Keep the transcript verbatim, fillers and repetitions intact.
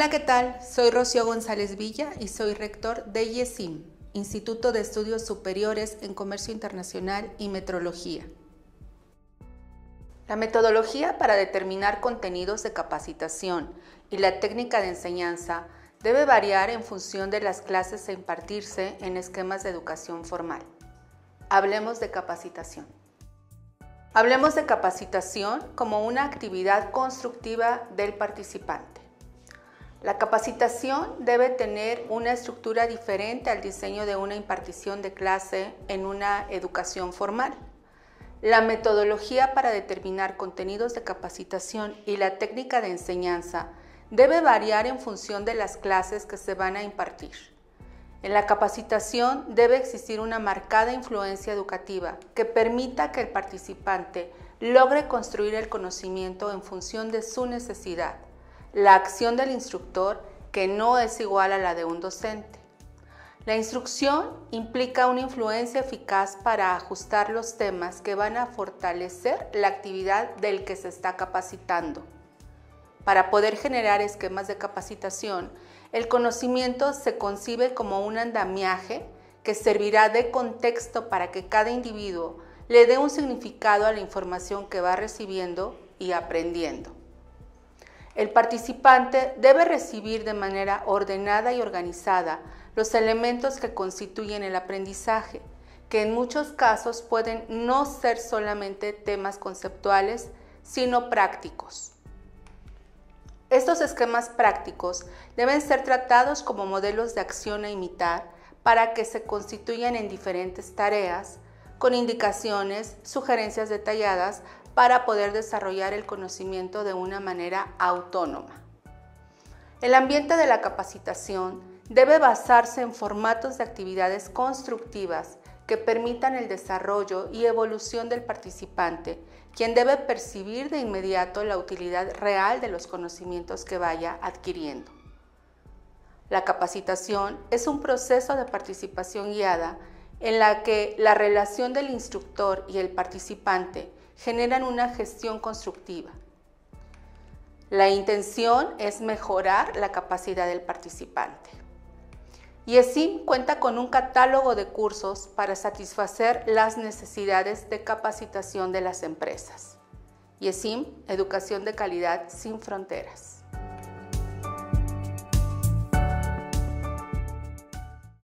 Hola, ¿qué tal? Soy Rocío González Villa y soy rector de I E S C I M, Instituto de Estudios Superiores en Comercio Internacional y Metrología. La metodología para determinar contenidos de capacitación y la técnica de enseñanza debe variar en función de las clases a impartirse en esquemas de educación formal. Hablemos de capacitación. Hablemos de capacitación como una actividad constructiva del participante. La capacitación debe tener una estructura diferente al diseño de una impartición de clase en una educación formal. La metodología para determinar contenidos de capacitación y la técnica de enseñanza debe variar en función de las clases que se van a impartir. En la capacitación debe existir una marcada influencia educativa que permita que el participante logre construir el conocimiento en función de su necesidad. La acción del instructor, que no es igual a la de un docente. La instrucción implica una influencia eficaz para ajustar los temas que van a fortalecer la actividad del que se está capacitando. Para poder generar esquemas de capacitación, el conocimiento se concibe como un andamiaje que servirá de contexto para que cada individuo le dé un significado a la información que va recibiendo y aprendiendo. El participante debe recibir de manera ordenada y organizada los elementos que constituyen el aprendizaje, que en muchos casos pueden no ser solamente temas conceptuales, sino prácticos. Estos esquemas prácticos deben ser tratados como modelos de acción a imitar para que se constituyan en diferentes tareas, con indicaciones, sugerencias detalladas para poder desarrollar el conocimiento de una manera autónoma. El ambiente de la capacitación debe basarse en formatos de actividades constructivas que permitan el desarrollo y evolución del participante, quien debe percibir de inmediato la utilidad real de los conocimientos que vaya adquiriendo. La capacitación es un proceso de participación guiada en la que la relación del instructor y el participante generan una gestión constructiva. La intención es mejorar la capacidad del participante. I E S C I M cuenta con un catálogo de cursos para satisfacer las necesidades de capacitación de las empresas. I E S C I M, Educación de Calidad sin Fronteras.